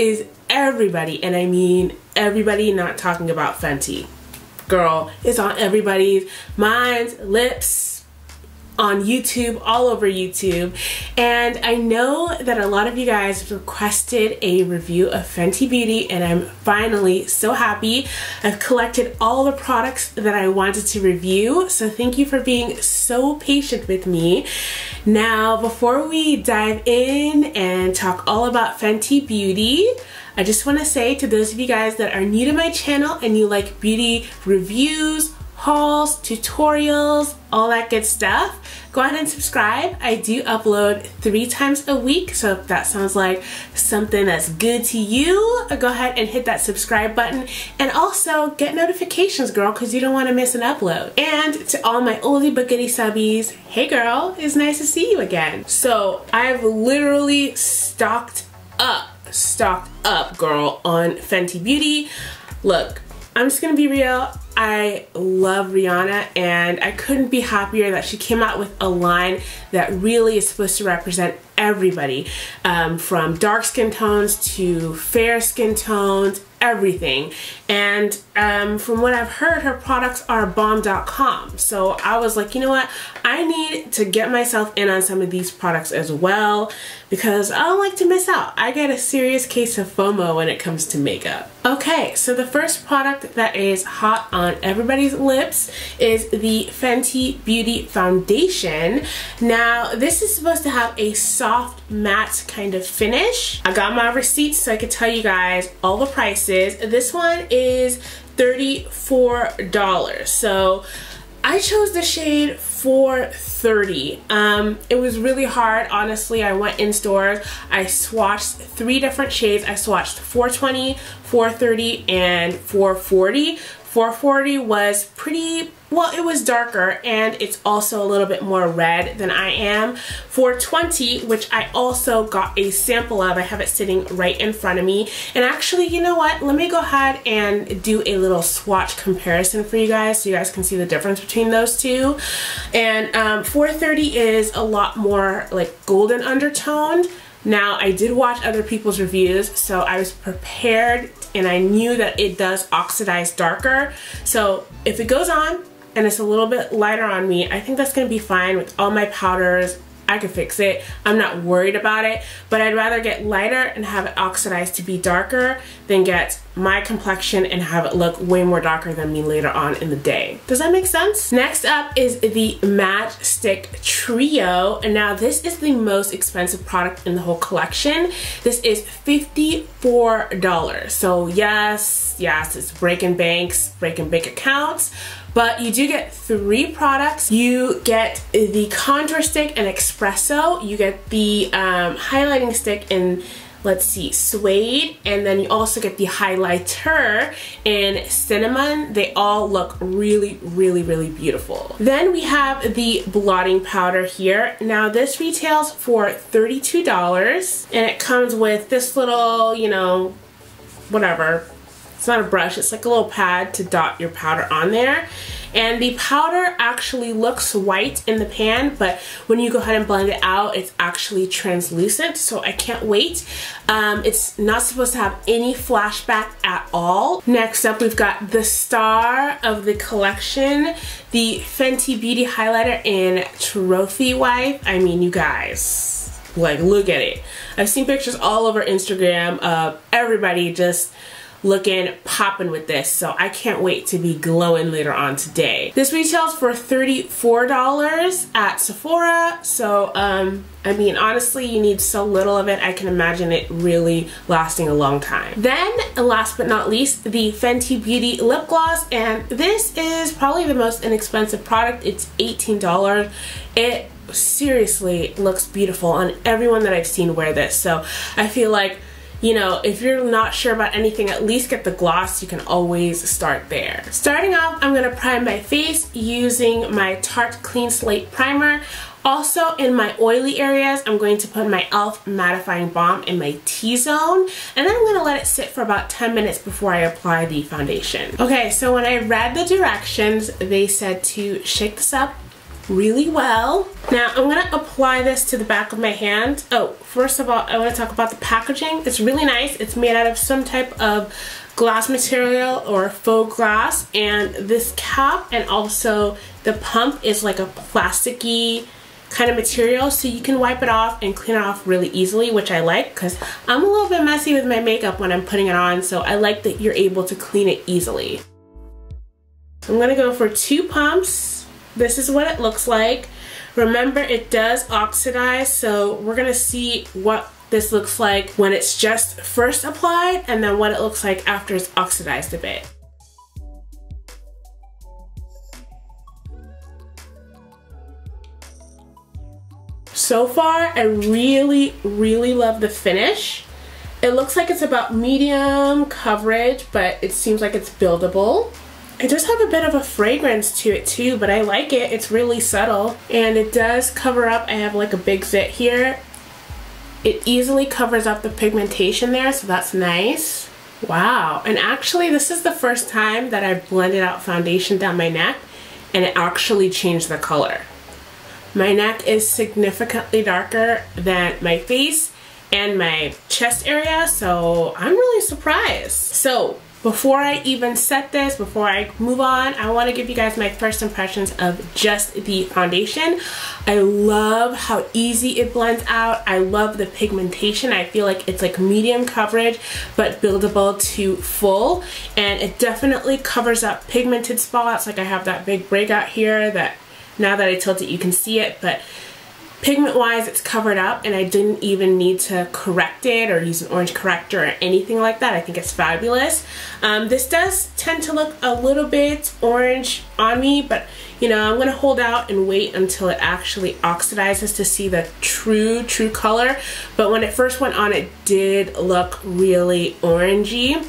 is everybody, and I mean everybody, not talking about Fenty. Girl, it's on everybody's minds, lips, on YouTube, all over YouTube. And I know that a lot of you guys requested a review of Fenty Beauty, and I'm finally so happy. I've collected all the products that I wanted to review, so thank you for being so patient with me. Now, before we dive in and talk all about Fenty Beauty, I just want to say to those of you guys that are new to my channel and you like beauty reviews, hauls, tutorials, all that good stuff, go ahead and subscribe. I do upload 3 times a week, so if that sounds like something that's good to you, go ahead and hit that subscribe button, and also get notifications, girl, because you don't want to miss an upload. And to all my oldie but goodie subbies, hey girl, it's nice to see you again. So I've literally stocked up, girl, on Fenty Beauty. Look, I'm just gonna be real, I love Rihanna, and I couldn't be happier that she came out with a line that really is supposed to represent everybody, from dark skin tones to fair skin tones, everything. And from what I've heard, her products are bomb.com. So I was like, you know what, I need to get myself in on some of these products as well, because I don't like to miss out. I get a serious case of FOMO when it comes to makeup. Okay, so the first product that is hot on everybody's lips is the Fenty Beauty Foundation. Now, this is supposed to have a soft matte kind of finish. I got my receipts so I could tell you guys all the prices. This one is $34, so I chose the shade 430. It was really hard, honestly. I went in stores, I swatched 3 different shades. I swatched 420, 430, and 440. 440 was pretty, well, it was darker, and it's also a little bit more red than I am. 420, which I also got a sample of, I have it sitting right in front of me. And actually, you know what? Let me go ahead and do a little swatch comparison for you guys so you guys can see the difference between those two. And 430 is a lot more like golden undertoned. Now, I did watch other people's reviews, so I was prepared, and I knew that it does oxidize darker. So if it goes on and it's a little bit lighter on me, I think that's gonna be fine. With all my powders, I could fix it. I'm not worried about it, but I'd rather get lighter and have it oxidized to be darker than get my complexion and have it look way more darker than me later on in the day. Does that make sense? Next up is the Matchstix Trio, and now this is the most expensive product in the whole collection. This is $54. So yes, it's breaking banks, breaking bank accounts, but you do get 3 products. You get the contour stick and espresso, you get the highlighting stick in, let's see, suede, and then you also get the highlighter in cinnamon. They all look really, really, really beautiful. Then we have the blotting powder here. Now this retails for $32, and it comes with this little, you know, whatever. It's not a brush, it's like a little pad to dot your powder on there. And the powder actually looks white in the pan, but when you go ahead and blend it out, it's actually translucent, so I can't wait. It's not supposed to have any flashback at all. Next up, we've got the star of the collection, the Fenty Beauty Highlighter in Trophy Wife. I mean, you guys, like, look at it. I've seen pictures all over Instagram of everybody just looking popping with this, so I can't wait to be glowing later on today. This retails for $34 at Sephora, so I mean, honestly, you need so little of it, I can imagine it really lasting a long time. Then, last but not least, the Fenty Beauty Lip Gloss, and this is probably the most inexpensive product. It's $18. It seriously looks beautiful on everyone that I've seen wear this, so I feel like, you know, if you're not sure about anything, at least get the gloss. You can always start there. Starting off, I'm gonna prime my face using my Tarte Clean Slate Primer. Also, in my oily areas, I'm going to put my e.l.f. Mattifying Balm in my T-zone, and then I'm gonna let it sit for about 10 minutes before I apply the foundation. Okay, so when I read the directions, they said to shake this up really well. Now I'm going to apply this to the back of my hand. Oh, first of all, I want to talk about the packaging. It's really nice. It's made out of some type of glass material or faux glass, and this cap and also the pump is like a plasticky kind of material, so you can wipe it off and clean it off really easily, which I like because I'm a little bit messy with my makeup when I'm putting it on, so I like that you're able to clean it easily. I'm going to go for 2 pumps. This is what it looks like. Remember, it does oxidize, so we're going to see what this looks like when it's just first applied and then what it looks like after it's oxidized a bit. So far, I really, really love the finish. It looks like it's about medium coverage, but it seems like it's buildable. It does have a bit of a fragrance to it too, but I like it. It's really subtle, and it does cover up. I have like a big zit here. It easily covers up the pigmentation there, so that's nice. Wow, and actually this is the first time that I've blended out foundation down my neck, and it actually changed the color. My neck is significantly darker than my face and my chest area, so I'm really surprised. So before I even set this, before I move on, I want to give you guys my first impressions of just the foundation. I love how easy it blends out. I love the pigmentation. I feel like it's like medium coverage but buildable to full, and it definitely covers up pigmented spots. Like I have that big breakout here that now that I tilt it, you can see it, but pigment-wise, it's covered up, and I didn't even need to correct it or use an orange corrector or anything like that. I think it's fabulous. This does tend to look a little bit orange on me, but you know, I'm gonna hold out and wait until it actually oxidizes to see the true color. But when it first went on, it did look really orangey.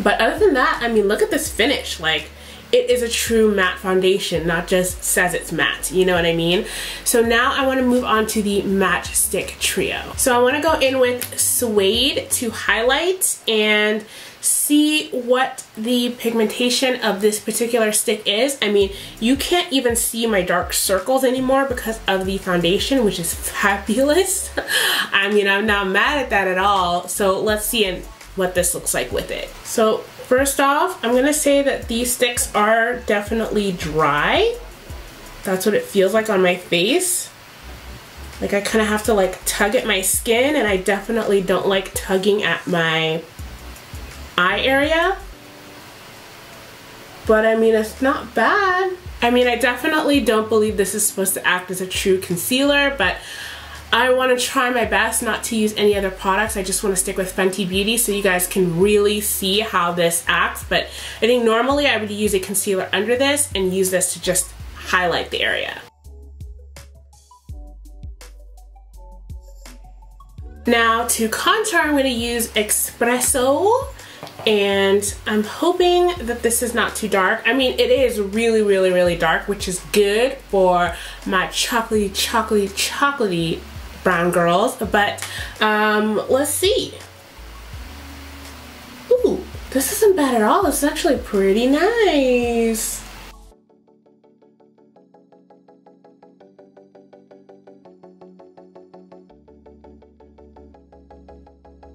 But other than that, I mean, look at this finish. Like, it is a true matte foundation, not just says it's matte, you know what I mean? So now I want to move on to the Matchstick Trio. So I want to go in with Suede to highlight and see what the pigmentation of this particular stick is. I mean, you can't even see my dark circles anymore because of the foundation, which is fabulous. I mean, I'm not mad at that at all. So let's see what this looks like with it. So first off, I'm gonna say that these sticks are definitely dry. That's what it feels like on my face. Like I kind of have to like tug at my skin, and I definitely don't like tugging at my eye area. But I mean, it's not bad. I mean, I definitely don't believe this is supposed to act as a true concealer, but I want to try my best not to use any other products. I just want to stick with Fenty Beauty so you guys can really see how this acts. But I think normally I would use a concealer under this and use this to just highlight the area. Now to contour, I'm going to use Espresso, and I'm hoping that this is not too dark. I mean, it is really, really, really dark, which is good for my chocolatey brown girls, but let's see. Ooh, this isn't bad at all. This is actually pretty nice.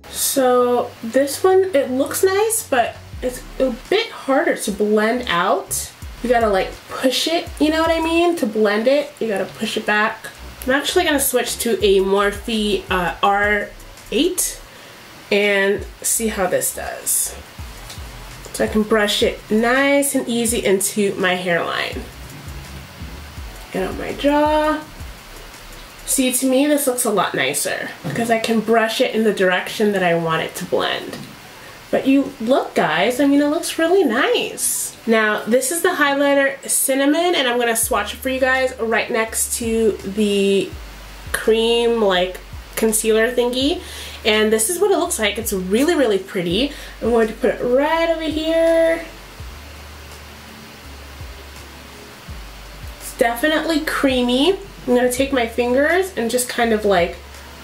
So this one, it looks nice, but it's a bit harder to blend out. You gotta like push it, you know what I mean? To blend it, you gotta push it back. I'm actually going to switch to a Morphe R8 and see how this does. So I can brush it nice and easy into my hairline. Get on my jaw. See, to me this looks a lot nicer because I can brush it in the direction that I want it to blend. But you look, guys, I mean, it looks really nice. Now, this is the highlighter Cinnamon, and I'm gonna swatch it for you guys right next to the cream, like, concealer thingy. And this is what it looks like. It's really, really pretty. I'm going to put it right over here. It's definitely creamy. I'm gonna take my fingers and just kind of like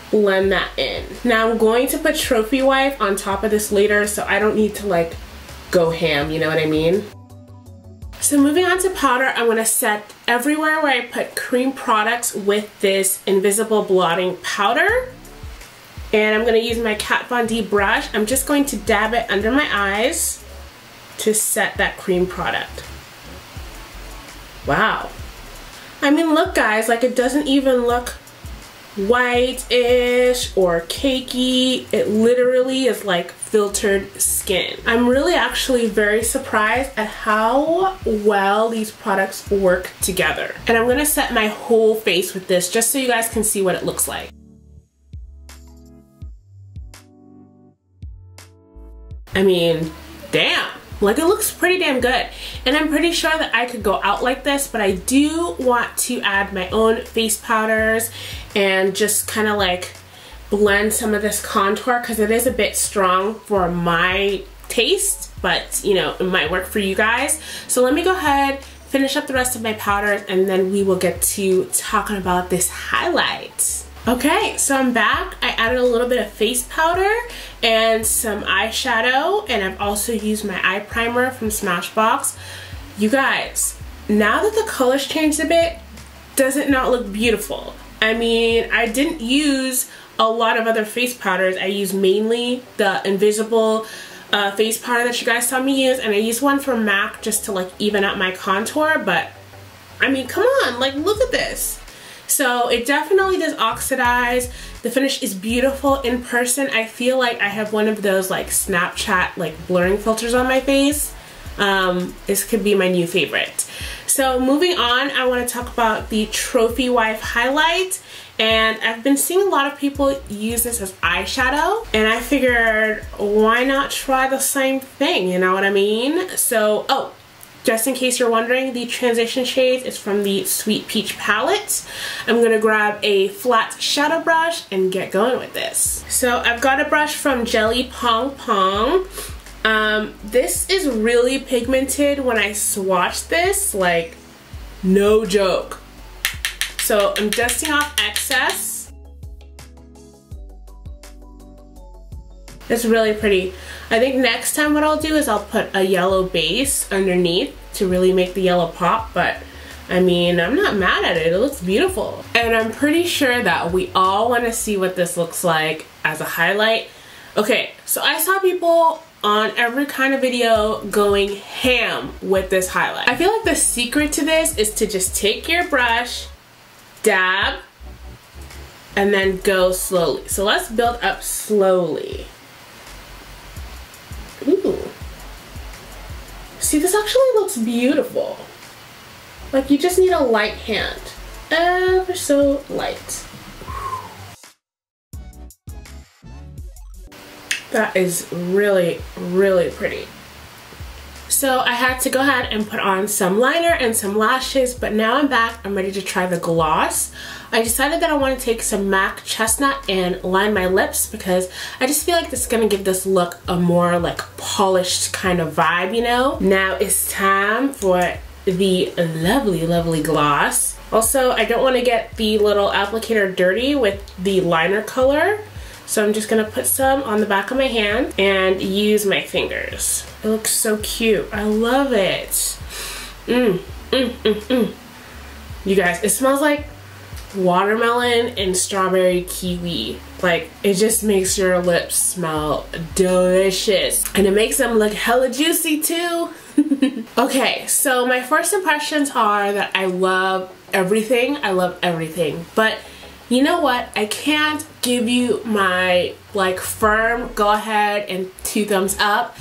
blend that in. Now I'm going to put Trophy Wife on top of this later, so I don't need to like go ham, you know what I mean? So moving on to powder, I'm going to set everywhere where I put cream products with this invisible blotting powder. And I'm going to use my Kat Von D brush. I'm just going to dab it under my eyes to set that cream product. Wow. I mean, look guys, like it doesn't even look white-ish or cakey. It literally is like filtered skin. I'm really actually very surprised at how well these products work together. And I'm gonna set my whole face with this just so you guys can see what it looks like. I mean, damn. Like, it looks pretty damn good. And I'm pretty sure that I could go out like this, but I do want to add my own face powders and just kind of like blend some of this contour because it is a bit strong for my taste, but you know, it might work for you guys. So let me go ahead, finish up the rest of my powders, and then we will get to talking about this highlight. Okay, so I'm back. I added a little bit of face powder and some eyeshadow, and I've also used my eye primer from Smashbox. You guys, now that the colors changed a bit, does it not look beautiful? I mean, I didn't use a lot of other face powders. I used mainly the invisible face powder that you guys saw me use, and I used one from MAC just to like even up my contour, but I mean, come on, like look at this. So it definitely does oxidize. The finish is beautiful in person. I feel like I have one of those like Snapchat like blurring filters on my face. This could be my new favorite. So moving on, I want to talk about the Trophy Wife highlight. And I've been seeing a lot of people use this as eyeshadow, and I figured why not try the same thing, you know what I mean? So, oh, just in case you're wondering, the transition shade is from the Sweet Peach palette. I'm gonna grab a flat shadow brush and get going with this. So I've got a brush from Jelly Pong Pong. This is really pigmented. When I swatched this, like, no joke. So I'm dusting off excess. It's really pretty. I think next time what I'll do is I'll put a yellow base underneath to really make the yellow pop, but I mean, I'm not mad at it. It looks beautiful. And I'm pretty sure that we all want to see what this looks like as a highlight. Okay, so I saw people on every kind of video going ham with this highlight. I feel like the secret to this is to just take your brush, dab, and then go slowly. So let's build up slowly. Ooh. See, this actually looks beautiful. Like, you just need a light hand. Ever so light. That is really, really pretty. So I had to go ahead and put on some liner and some lashes, but now I'm back. I'm ready to try the gloss. I decided that I want to take some MAC Chestnut and line my lips because I just feel like this is going to give this look a more like polished kind of vibe, you know? Now it's time for the lovely, lovely gloss. Also, I don't want to get the little applicator dirty with the liner color. So I'm just going to put some on the back of my hand and use my fingers. It looks so cute. I love it. You guys, it smells like watermelon and strawberry kiwi. Like, it just makes your lips smell delicious. And it makes them look hella juicy too. Okay, so my first impressions are that I love everything. I love everything. But you know what? I can't give you my like firm go ahead and 2 thumbs up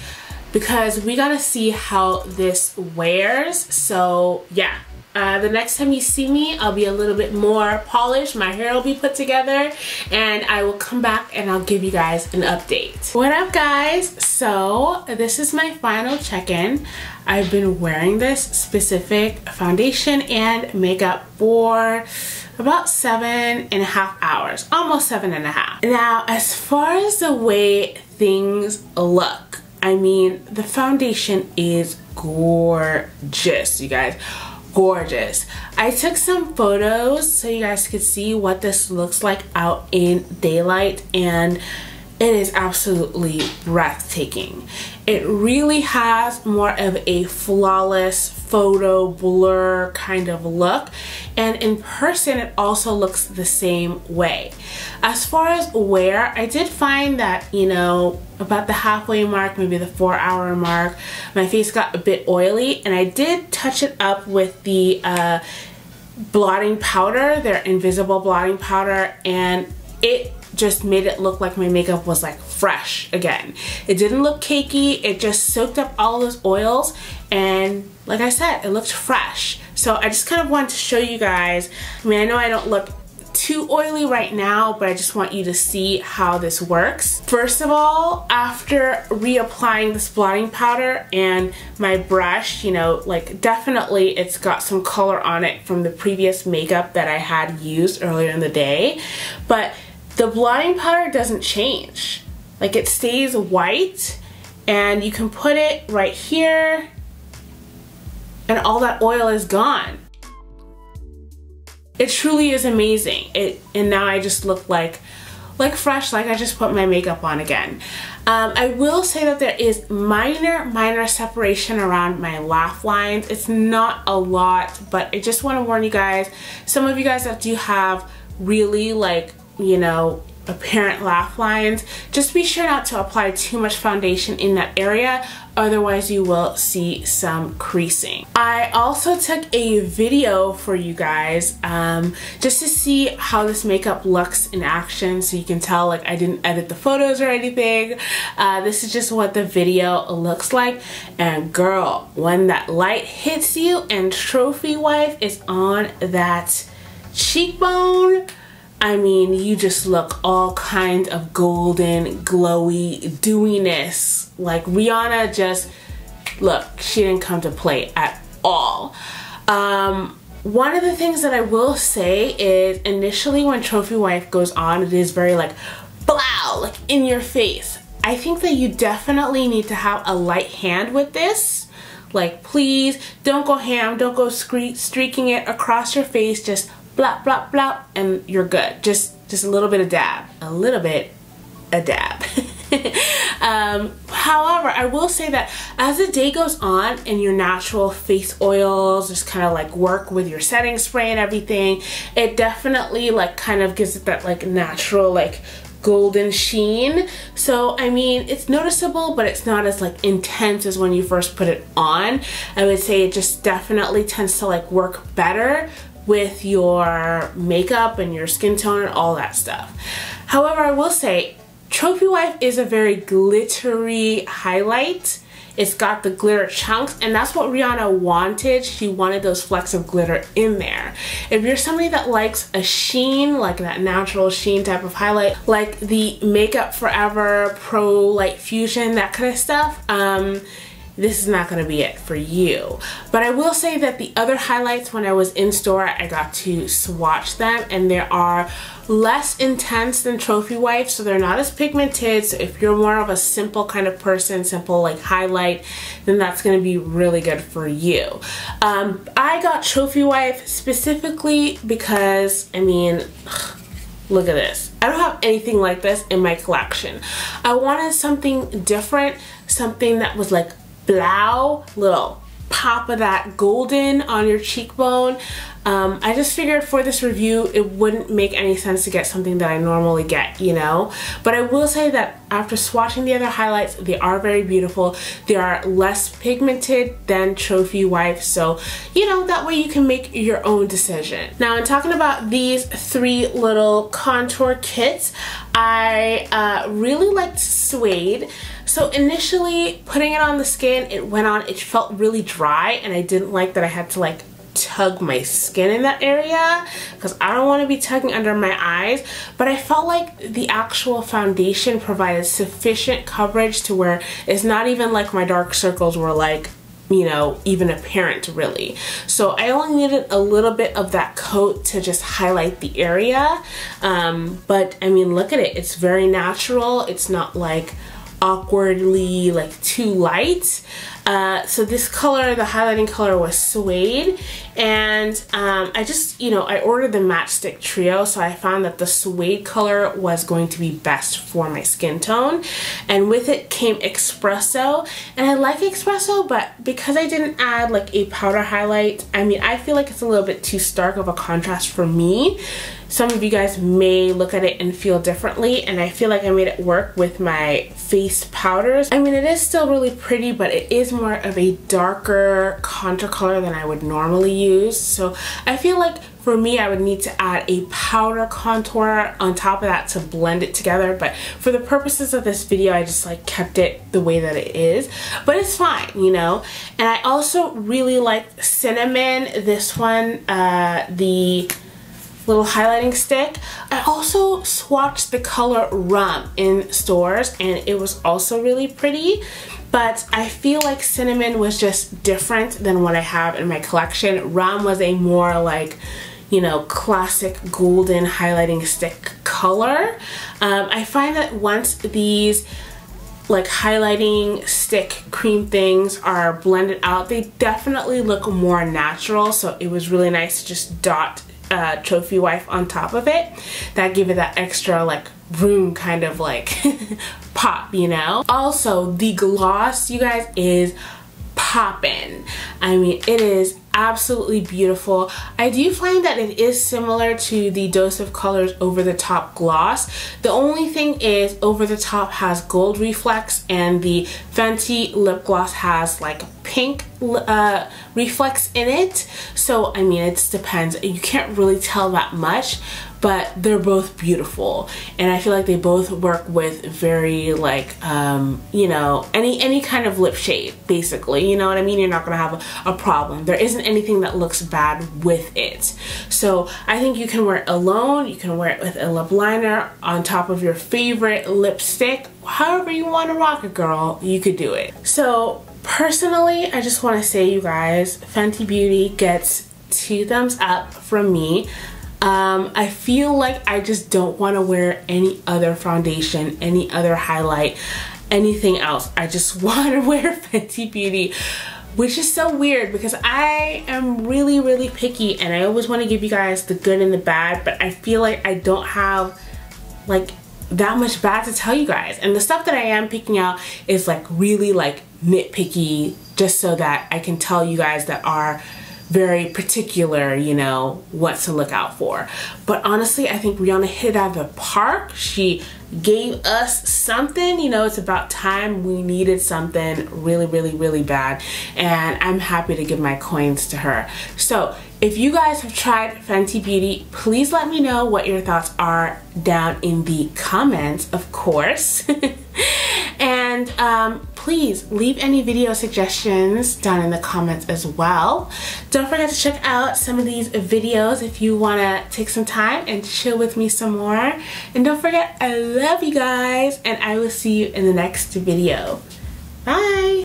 because we gotta see how this wears. So yeah, the next time you see me, I'll be a little bit more polished. My hair will be put together and I will come back and I'll give you guys an update. What up guys? So this is my final check-in. I've been wearing this specific foundation and makeup for about 7.5 hours, almost 7.5. Now, as far as the way things look, I mean, the foundation is gorgeous, you guys, gorgeous. I took some photos so you guys could see what this looks like out in daylight, and it is absolutely breathtaking. It really has more of a flawless photo blur kind of look, and in person it also looks the same way. As far as wear, I did find that, you know, about the halfway mark, maybe the 4-hour mark, my face got a bit oily, and I did touch it up with the blotting powder, their invisible blotting powder, and it just made it look like my makeup was like fresh again. It didn't look cakey, it just soaked up all those oils, and like I said, it looked fresh. So I just kind of wanted to show you guys. I mean, I know I don't look too oily right now, but I just want you to see how this works. First of all, after reapplying this blotting powder and my brush, you know, like definitely it's got some color on it from the previous makeup that I had used earlier in the day, but the blotting powder doesn't change. Like, it stays white, and you can put it right here and all that oil is gone. It truly is amazing. And now I just look like fresh, like I just put my makeup on again. I will say that there is minor separation around my laugh lines. It's not a lot, but I just want to warn you guys, some of you guys that do have really, like, you know, apparent laugh lines, just be sure not to apply too much foundation in that area, otherwise you will see some creasing. I also took a video for you guys just to see how this makeup looks in action, so you can tell, like, I didn't edit the photos or anything. This is just what the video looks like, and girl, when that light hits you and Trophy Wife is on that cheekbone, I mean, you just look all kind of golden, glowy, dewiness. Like, Rihanna just, look, she didn't come to play at all. One of the things that I will say is, initially when Trophy Wife goes on, it is very like, blow, like in your face. I think that you definitely need to have a light hand with this. Like, please, don't go ham, don't go streaking it across your face, just blop, blop, blop, and you're good. Just a little bit of dab. A little bit of dab. However, I will say that as the day goes on and your natural face oils just kind of like work with your setting spray and everything, it definitely like kind of gives it that like natural like golden sheen. So I mean, it's noticeable, but it's not as like intense as when you first put it on. I would say it just definitely tends to like work better with your makeup and your skin tone and all that stuff. However, I will say, Trophy Wife is a very glittery highlight. It's got the glitter chunks, and that's what Rihanna wanted. She wanted those flecks of glitter in there. If you're somebody that likes a sheen, like that natural sheen type of highlight, like the Makeup Forever Pro Light Fusion, that kind of stuff, this is not going to be it for you. But I will say that the other highlights, when I was in store, I got to swatch them, and they are less intense than Trophy Wife, so they're not as pigmented. So if you're more of a simple kind of person, simple like highlight, then that's going to be really good for you. I got Trophy Wife specifically because, I mean, ugh, look at this. I don't have anything like this in my collection. I wanted something different, something that was like blow, little pop of that golden on your cheekbone. I just figured for this review it wouldn't make any sense to get something that I normally get, you know. But I will say that after swatching the other highlights, they are very beautiful. They are less pigmented than Trophy Wife, so you know, that way you can make your own decision. Now, I'm talking about these three little contour kits. I really liked Suede. So initially putting it on the skin, it went on, it felt really dry, and I didn't like that I had to like tug my skin in that area, because I don't want to be tugging under my eyes. But I felt like the actual foundation provided sufficient coverage to where it's not even like my dark circles were like, you know, even apparent really. So I only needed a little bit of that coat to just highlight the area. But I mean, look at it, it's very natural. It's not like awkwardly like too light. So this color, the highlighting color, was Suede, and I just, you know, I ordered the Matchstix trio, so I found that the Suede color was going to be best for my skin tone, and with it came Espresso. And I like Espresso, but because I didn't add like a powder highlight, I mean, I feel like it's a little bit too stark of a contrast for me. Some of you guys may look at it and feel differently, and I feel like I made it work with my face powders. I mean, it is still really pretty, but it is more of a darker contour color than I would normally use. So I feel like for me, I would need to add a powder contour on top of that to blend it together. But for the purposes of this video, I just like kept it the way that it is, but it's fine, you know. And I also really like Cinnamon, this one, the little highlighting stick. I also swatched the color Rum in stores, and it was also really pretty, but I feel like Cinnamon was just different than what I have in my collection. Rum was a more like, you know, classic golden highlighting stick color. I find that once these like highlighting stick cream things are blended out, they definitely look more natural, so it was really nice to just dot Trophy Wife on top of it. That gave it that extra like room kind of like pop, you know. Also the gloss, you guys, is poppin'. I mean, it is absolutely beautiful. I do find that it is similar to the Dose of Colors Over the Top gloss. The only thing is Over the Top has gold reflex and the Fenty lip gloss has like pink reflex in it. So I mean, it depends. You can't really tell that much, but they're both beautiful, and I feel like they both work with very like, you know, any kind of lip shade, basically, you know what I mean? You're not gonna have a problem. There isn't anything that looks bad with it. So I think you can wear it alone, you can wear it with a lip liner, on top of your favorite lipstick, however you wanna rock it, girl, you could do it. So personally, I just wanna say, you guys, Fenty Beauty gets 2 thumbs up from me. I feel like I just don't want to wear any other foundation, any other highlight, anything else. I just want to wear Fenty Beauty, which is so weird because I am really, really picky, and I always want to give you guys the good and the bad, but I feel like I don't have like that much bad to tell you guys. And the stuff that I am picking out is like really like nitpicky, just so that I can tell you guys that are very particular, you know, what to look out for. But honestly, I think Rihanna hit it out of the park. She gave us something, you know, it's about time. We needed something really, really, really bad, and I'm happy to give my coins to her. So if you guys have tried Fenty Beauty, please let me know what your thoughts are down in the comments, of course. And please leave any video suggestions down in the comments as well. Don't forget to check out some of these videos if you want to take some time and chill with me some more. And don't forget, I love you guys, and I will see you in the next video.